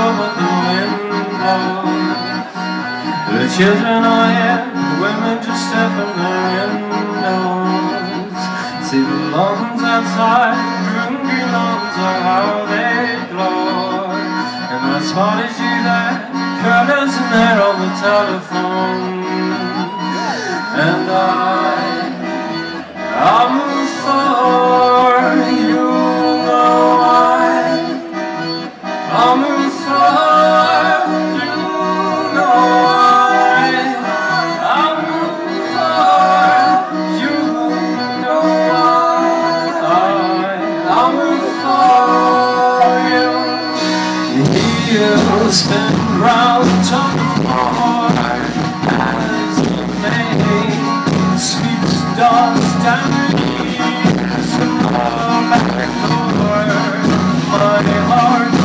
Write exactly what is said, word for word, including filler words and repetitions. from the windows. The children are in, the women just step in the windows. See the lawns outside, green green lawns are how they glow. And I spotted you there, curtains in there on the telephone. And I, I'm for you, know I, I'm for you, know I, I'm for you, know I, I'm for you. He'll spin round on the floor as the maid sweeps dogs down. My heart